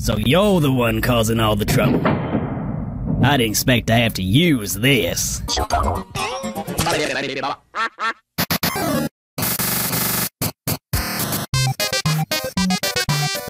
So you're the one causing all the trouble. I didn't expect to have to use this.